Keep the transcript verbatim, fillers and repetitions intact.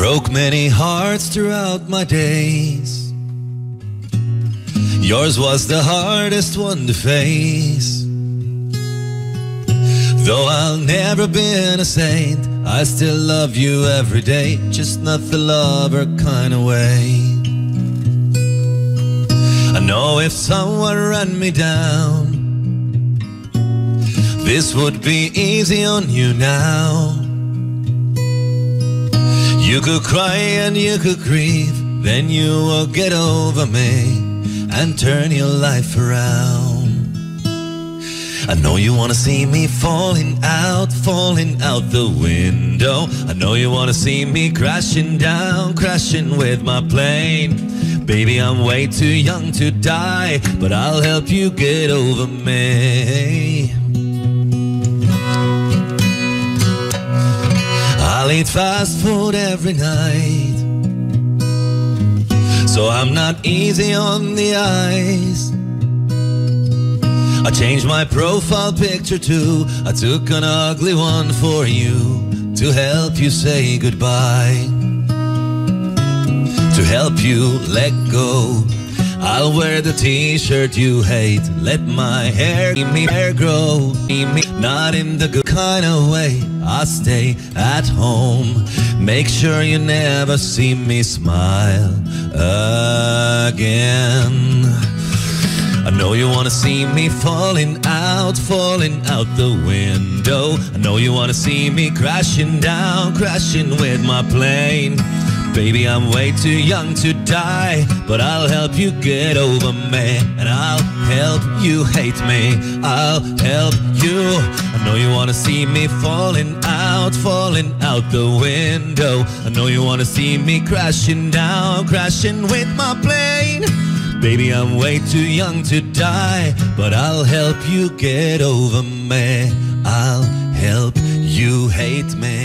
broke many hearts throughout my days. Yours was the hardest one to face. Though I'll never be a saint, I still love you every day, just not the lover kind of way. I know if someone ran me down, this would be easy on you now. You could cry and you could grieve, then you will get over me and turn your life around. I know you wanna see me falling out, falling out the window. I know you wanna see me crashing down, crashing with my plane. Baby, I'm way too young to die, but I'll help you get over me. I'll eat fast food every night, so I'm not easy on the eyes. I changed my profile picture too. I took an ugly one for you, to help you say goodbye, to help you let go. I'll wear the t-shirt you hate, let my hair, me hair grow, me, not in the good kind of way. I stay at home, make sure you never see me smile again. I know you wanna see me falling out, falling out the window. I know you wanna see me crashing down, crashing with my plane. Baby, I'm way too young to die, but I'll help you get over me, and I'll help you hate me, I'll help you. I know you wanna see me falling out, falling out the window. I know you wanna see me crashing down, crashing with my plane. Baby, I'm way too young to die, but I'll help you get over me, I'll help you hate me.